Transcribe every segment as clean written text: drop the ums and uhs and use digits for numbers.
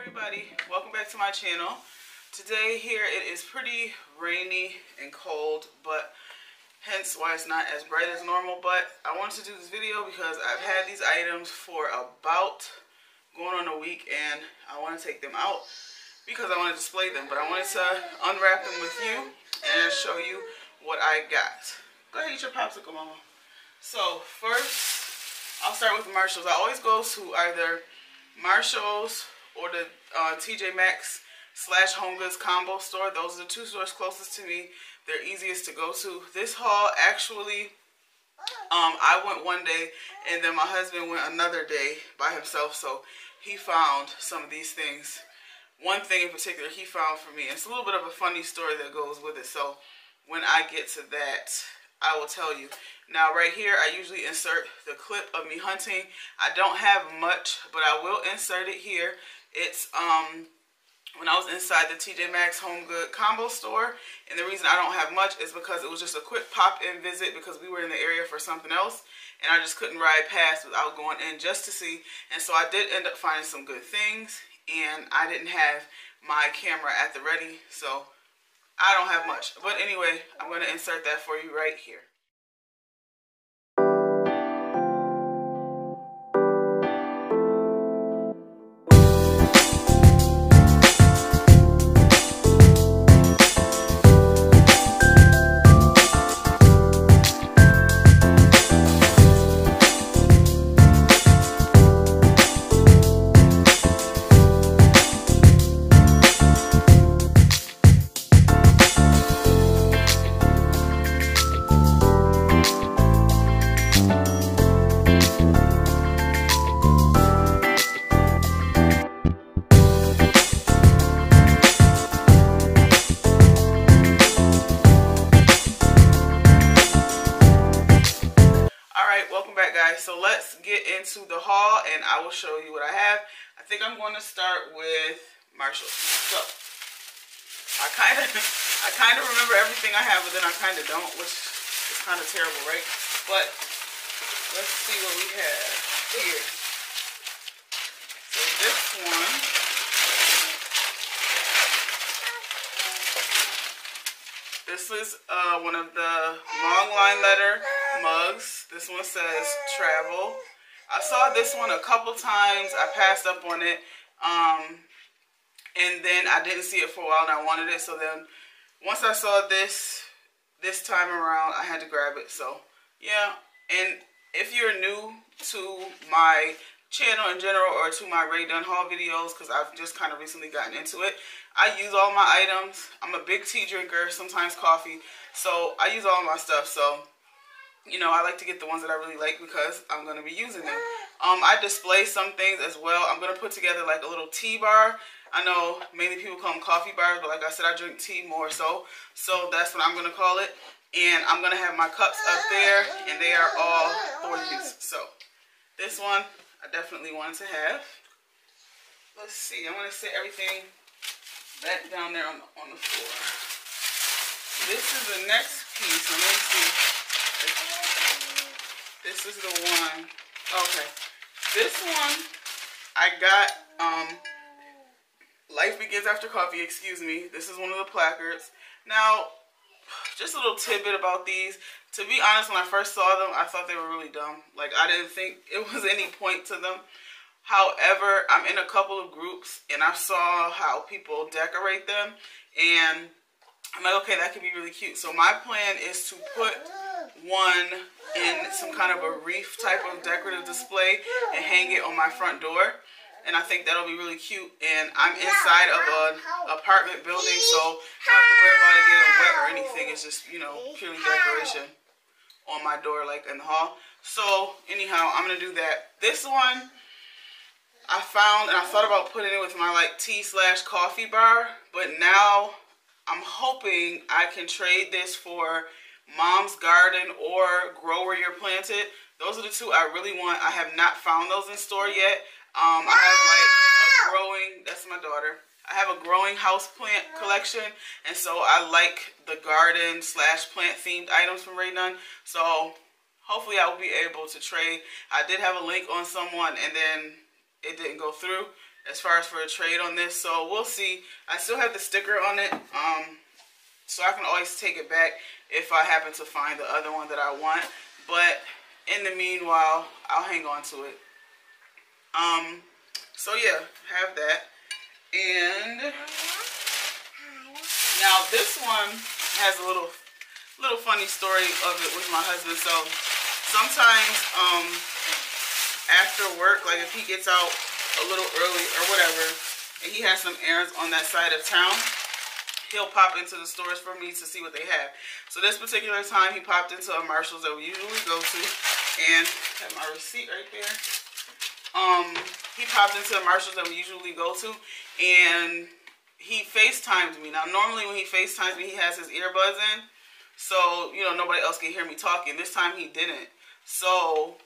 Everybody, welcome back to my channel. Today here it is pretty rainy and cold, but hence why it's not as bright as normal. But I wanted to do this video because I've had these items for about going on a week, and I want to take them out because I want to display them, but I wanted to unwrap them with you and show you what I got. Go ahead, eat your popsicle, mama. So first I'll start with Marshalls. I always go to either Marshalls or the TJ Maxx / Home Goods combo store. Those are the two stores closest to me. They're easiest to go to. This haul, actually, I went one day and then my husband went another day by himself, so he found some of these things. One thing in particular he found for me. It's a little bit of a funny story that goes with it, so when I get to that, I will tell you. Now right here, I usually insert the clip of me hunting. I don't have much, but I will insert it here. It's when I was inside the TJ Maxx Home Goods combo store, and the reason I don't have much is because it was just a quick pop-in visit because we were in the area for something else, and I just couldn't ride past without going in just to see. And so I did end up finding some good things, and I didn't have my camera at the ready, so I don't have much. But anyway, I'm going to insert that for you right here. So let's get into the haul and I will show you what I have. I think I'm going to start with Marshalls. So I kind of remember everything I have, but then I kind of don't, which is kind of terrible, right? But let's see what we have here. So this one is one of the long line letter mugs. This one says travel. I saw this one a couple times. I passed up on it, and then I didn't see it for a while and I wanted it. So then once I saw this time around, I had to grab it. So yeah, and if you're new to my channel in general or to my Rae Dunn haul videos, because I've just kind of recently gotten into it, I use all my items. I'm a big tea drinker, sometimes coffee, so I use all my stuff. So you know, I like to get the ones that I really like because I'm going to be using them. I display some things as well. I'm going to put together like a little tea bar. I know many people call them coffee bars, but like I said, I drink tea more so that's what I'm going to call it. And I'm going to have my cups up there, and they are all for use. So this one I definitely wanted to have. Let's see, I'm going to set everything back down there on the floor. This is the next piece. Let me see. This is the one. Okay. This one I got, Life Begins After Coffee, excuse me. This is one of the placards. Now, just a little tidbit about these. To be honest, when I first saw them, I thought they were really dumb. Like, I didn't think it was any point to them. However, I'm in a couple of groups, and I saw how people decorate them. And I'm like, okay, that could be really cute. So my plan is to put one in some kind of a wreath type of decorative display and hang it on my front door. And I think that'll be really cute. And I'm inside of an apartment building, so I don't have to worry about it getting wet or anything. It's just, you know, purely decoration on my door, like in the hall. So anyhow, I'm gonna do that. This one I found, and I thought about putting it with my like tea / coffee bar, but now I'm hoping I can trade this for Mom's Garden or Grow Where You're Planted. Those are the two I really want. I have not found those in store yet. I have like a growing, that's my daughter, I have a growing house plant collection, and so I like the garden / plant themed items from Rae Dunn. So hopefully I will be able to trade. I did have a link on someone and then it didn't go through, as far as for a trade on this, so we'll see. I still have the sticker on it, so I can always take it back if I happen to find the other one that I want, but in the meanwhile, I'll hang on to it. So yeah, have that. And now this one has a little funny story of it with my husband. So sometimes after work, like if he gets out a little early or whatever, and he has some errands on that side of town, he'll pop into the stores for me to see what they have. So this particular time, he popped into a Marshalls that we usually go to, and I have my receipt right there. He popped into the Marshalls that we usually go to, and he FaceTimed me. Now, normally when he FaceTimes me, he has his earbuds in, so, you know, nobody else can hear me talking. This time he didn't. So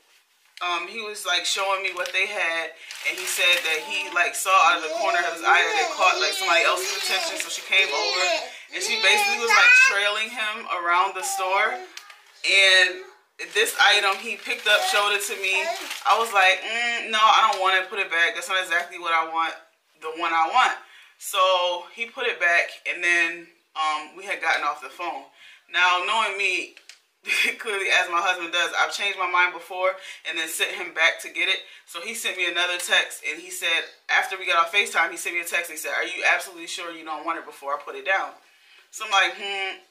he was like showing me what they had, and he said that he like saw out of the corner of his eye that it caught like somebody else's attention. So she came over and she basically was like trailing him around the store. And this item he picked up, showed it to me. I was like, no, I don't want it. Put it back. That's not exactly what I want. The one I want. So he put it back, and then we had gotten off the phone. Now, knowing me, clearly as my husband does, I've changed my mind before and then sent him back to get it. So he sent me another text, and he said, after we got off FaceTime, he sent me a text. He said, are you absolutely sure you don't want it before I put it down? So I'm like,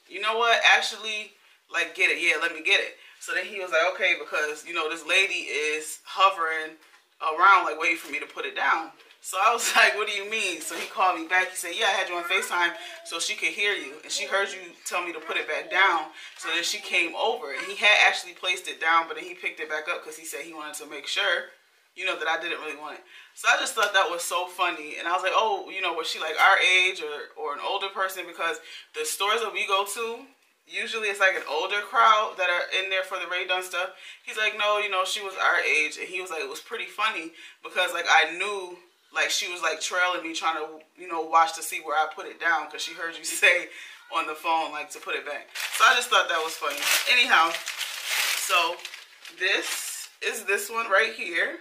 you know what, actually, like, get it. Yeah, let me get it. So then he was like, okay, because, you know, this lady is hovering around, like, waiting for me to put it down. So I was like, what do you mean? So he called me back. He said, yeah, I had you on FaceTime so she could hear you. And she heard you tell me to put it back down. So then she came over. And he had actually placed it down, but then he picked it back up because he said he wanted to make sure, you know, that I didn't really want it. So I just thought that was so funny. And I was like, oh, you know, was she like our age or an older person? Because the stores that we go to, usually it's like an older crowd that are in there for the Rae Dunn stuff. He's like, no, you know, she was our age. And he was like, it was pretty funny because, like, I knew, like, she was, like, trailing me, trying to, you know, watch to see where I put it down because she heard you say on the phone, like, to put it back. So I just thought that was funny. Anyhow, so this is this one right here.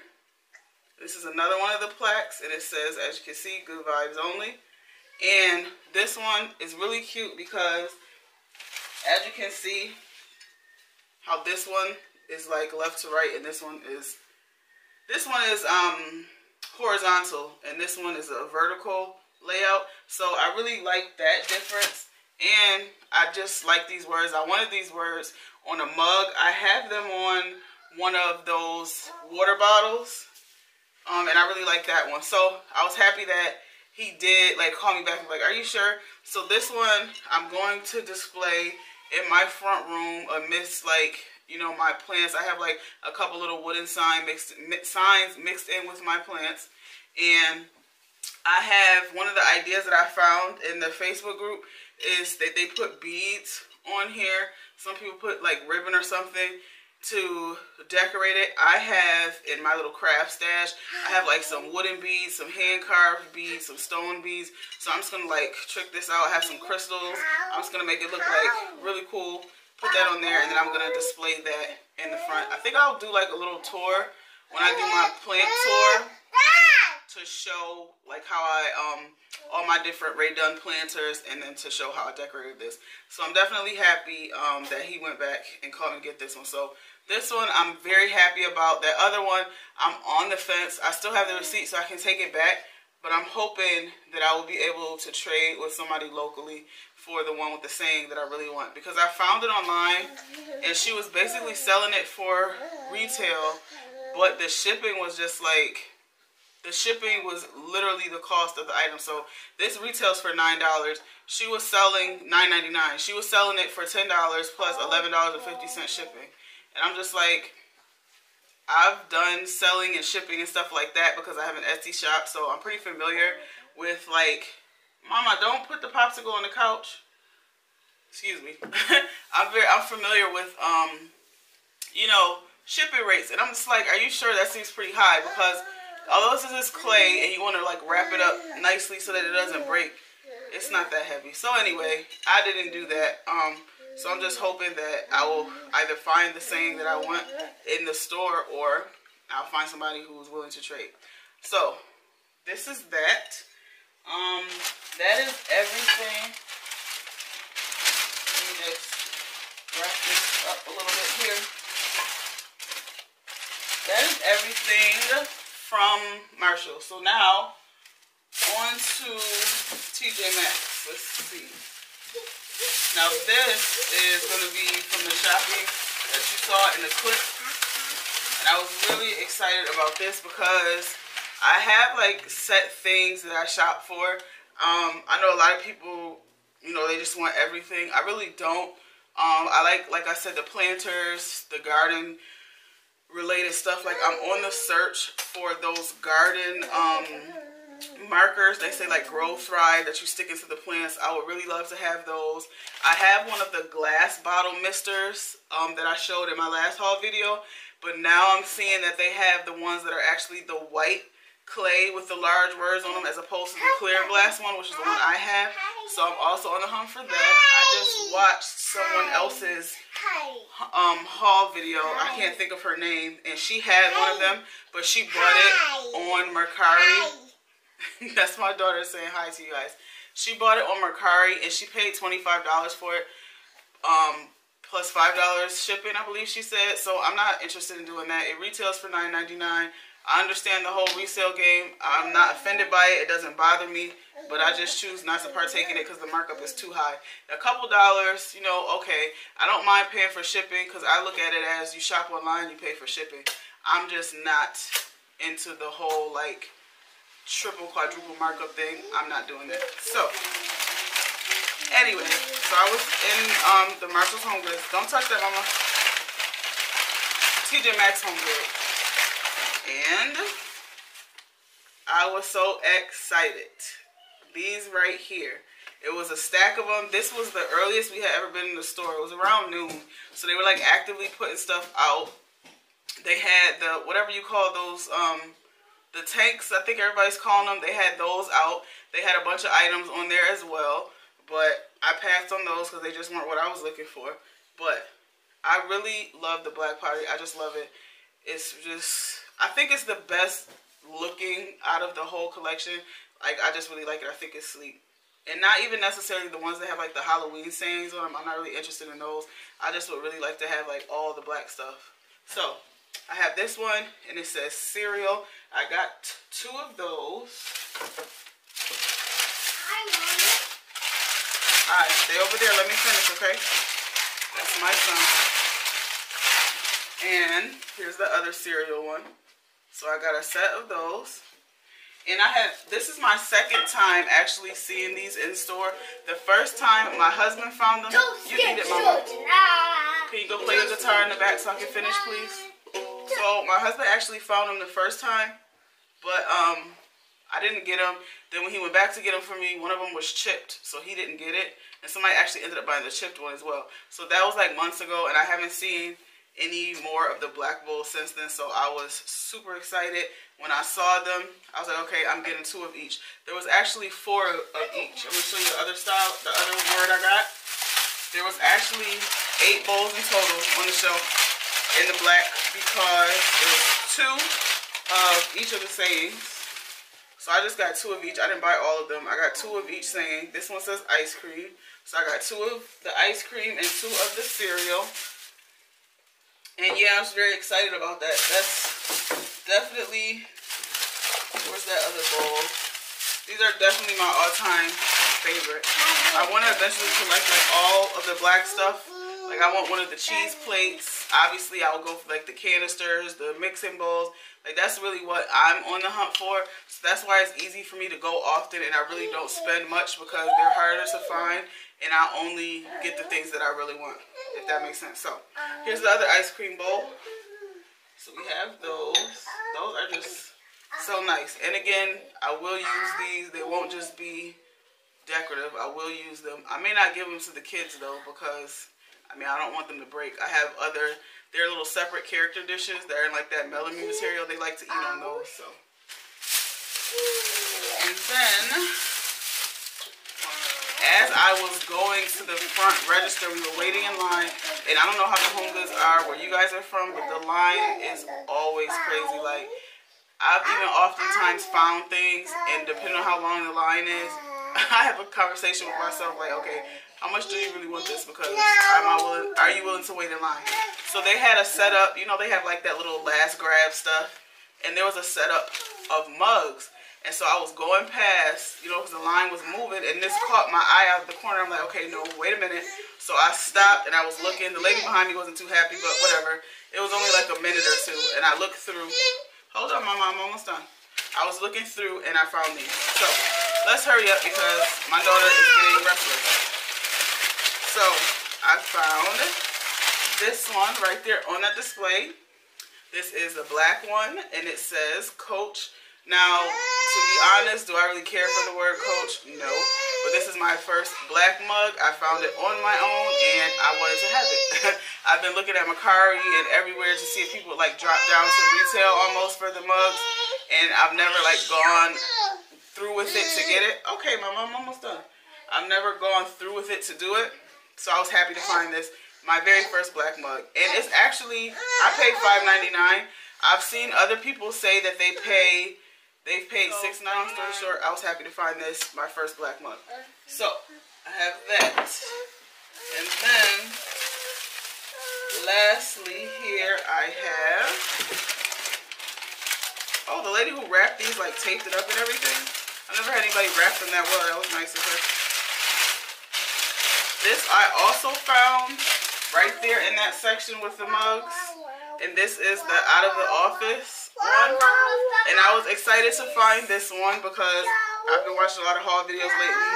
This is another one of the plaques, and it says, as you can see, good vibes only. And this one is really cute because, as you can see, how this one is, like, left to right, and this one is, horizontal, and this one is a vertical layout. So I really like that difference, and I just like these words. I wanted these words on a mug. I have them on one of those water bottles, and I really like that one. So I was happy that he did, like, call me back and like, are you sure? So this one I'm going to display in my front room amidst, like, you know, my plants. I have, like, a couple little wooden signs mixed in with my plants. And I have one of the ideas that I found in the Facebook group is that they put beads on here. Some people put, like, ribbon or something to decorate it. I have, in my little craft stash, I have, like, some wooden beads, some hand-carved beads, some stone beads. So I'm just going to, like, trick this out. I have some crystals. I'm just going to make it look, like, really cool. Put that on there, and then I'm going to display that in the front. I think I'll do, like, a little tour when I do my plant tour to show, like, how I, all my different Rae Dunn planters, and then to show how I decorated this. So I'm definitely happy that he went back and called me to get this one. So this one I'm very happy about. That other one, I'm on the fence. I still have the receipt, so I can take it back. But I'm hoping that I will be able to trade with somebody locally for the one with the saying that I really want. Because I found it online, and she was basically selling it for retail. But the shipping was just like, the shipping was literally the cost of the item. So this retails for $9. She was selling $9.99. She was selling it for $10 plus $11.50 shipping. And I'm just like, I've done selling and shipping and stuff like that because I have an Etsy shop, so I'm pretty familiar with, like, Mama, don't put the popsicle on the couch. Excuse me. I'm familiar with, you know, shipping rates. And I'm just like, are you sure that seems pretty high? Because although this is clay and you want to, like, wrap it up nicely so that it doesn't break, it's not that heavy. So anyway, I didn't do that. So I'm just hoping that I will either find the saying that I want in the store, or I'll find somebody who's willing to trade. So this is that. That is everything. Let me just wrap this up a little bit here. That is everything from Marshalls. So now on to TJ Maxx. Let's see. Now this is going to be from the shopping that you saw in the clip. And I was really excited about this because I have like set things that I shop for. I know a lot of people, you know, they just want everything. I really don't. I like I said, the planters, the garden related stuff. Like I'm on the search for those garden markers. They say like grow thrive that you stick into the plants. I would really love to have those. I have one of the glass bottle misters that I showed in my last haul video, but now I'm seeing that they have the ones that are actually the white clay with the large words on them as opposed to the clear glass one, which is the one I have. So I'm also on the hunt for that. I just watched someone else's haul video. I can't think of her name, and she had one of them, but she bought it on Mercari. That's my daughter saying hi to you guys. She bought it on Mercari and she paid $25 for it, plus $5 shipping, I believe she said. So I'm not interested in doing that. It retails for $9.99. I understand the whole resale game. I'm not offended by it. It doesn't bother me, but I just choose not to partake in it because the markup is too high. A couple dollars, you know, okay. I don't mind paying for shipping because I look at it as you shop online, you pay for shipping. I'm just not into the whole like triple, quadruple markup thing. I'm not doing that. So anyway, so I was in the Marshalls Home Goods. Don't touch that, mama. TJ Maxx Home Goods. And I was so excited. These right here. It was a stack of them. This was the earliest we had ever been in the store. It was around noon. So they were like actively putting stuff out. They had the, whatever you call those, the tanks, I think everybody's calling them. They had those out. They had a bunch of items on there as well, but I passed on those because they just weren't what I was looking for. But I really love the black pottery. I just love it. It's just, I think it's the best looking out of the whole collection. Like, I just really like it. I think it's sleek. And not even necessarily the ones that have like the Halloween sayings on them. I'm not really interested in those. I just would really like to have like all the black stuff. So I have this one, and it says cereal. I got two of those. All right, stay over there. Let me finish, okay? That's my son. And here's the other cereal one. So I got a set of those. And I have, this is my second time actually seeing these in store. The first time my husband found them. You need it, mama. Can you go play the guitar in the back so I can finish, please? So my husband actually found them the first time, but I didn't get them. Then when he went back to get them for me, one of them was chipped, so he didn't get it. And somebody actually ended up buying the chipped one as well. So that was like months ago, and I haven't seen any more of the black bowl since then. So I was super excited when I saw them. I was like, okay, I'm getting two of each. There was actually four of each. I'm gonna show you the other style, the other word I got. There was actually 8 bowls in total on the shelf in the black, because it was 2 of each of the sayings. So I just got 2 of each. I didn't buy all of them. I got 2 of each saying. This one says ice cream. So I got 2 of the ice cream and 2 of the cereal. And yeah, I was very excited about that. That's definitely, where's that other bowl? These are definitely my all-time favorite. I want to eventually collect like all of the black stuff. Like I want one of the cheese plates. Obviously, I will go for like the canisters, the mixing bowls. Like that's really what I'm on the hunt for. So that's why it's easy for me to go often, and I really don't spend much because they're harder to find, and I only get the things that I really want, if that makes sense. So here's the other ice cream bowl. So we have those. Those are just so nice. And again, I will use these. They won't just be decorative. I will use them. I may not give them to the kids though, because I mean, I don't want them to break. I have other, they're little separate character dishes that are in like that melamine material. They like to eat on those, so. And then, as I was going to the front register, we were waiting in line, and I don't know how the Home Goods are where you guys are from, but the line is always crazy. Like, I've even oftentimes found things, and depending on how long the line is, I have a conversation with myself like, okay, how much do you really want this? Because are you willing to wait in line? So they had a setup, you know, they have like that little last grab stuff, and there was a setup of mugs. And so I was going past, you know, because the line was moving, and this caught my eye out of the corner. I'm like, okay, no, wait a minute. So I stopped, and I was looking. The lady behind me wasn't too happy, but whatever. It was only like a minute or two, and I looked through. Hold on, Mama, I'm almost done. I was looking through, and I found these. So let's hurry up because my daughter is getting restless. So I found this one right there on that display. This is a black one, and it says Coach. Now, to be honest, do I really care for the word Coach? No. But this is my first black mug. I found it on my own, and I wanted to have it. I've been looking at Mercari and everywhere to see if people would, like, drop down to retail almost for the mugs, and I've never, like, gone through with it to get it. Okay, my mom, I'm almost done. I've never gone through with it to do it, so I was happy to find this, my very first black mug. And it's actually, I paid $5.99. I've seen other people say that they pay... They've paid $6.99, long story short, I was happy to find this, my first black mug. So, I have that. And then, lastly, here I have, oh, the lady who wrapped these, like, taped it up and everything. I never had anybody wrap them that well. That was nice of her. This I also found right there in that section with the mugs. And this is the Out of the Office one. And I was excited to find this one because I've been watching a lot of haul videos lately.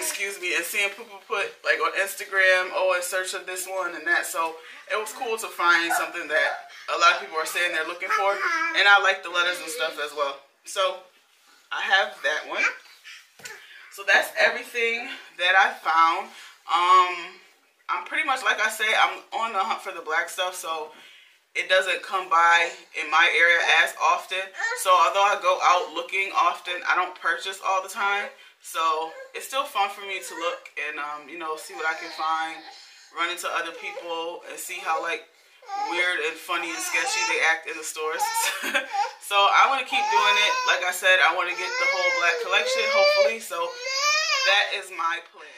Excuse me. And seeing people put, like, on Instagram, oh, in search of this one and that. So it was cool to find something that a lot of people are saying they're looking for. And I like the letters and stuff as well. So I have that one. So that's everything that I found. I'm pretty much, like I say, I'm on the hunt for the black stuff. So it doesn't come by in my area as often. So although I go out looking often, I don't purchase all the time. So it's still fun for me to look and, you know, see what I can find, run into other people and see how, like, weird and funny and sketchy they act in the stores. So I want to keep doing it. Like I said, I want to get the whole black collection, hopefully. So that is my plan.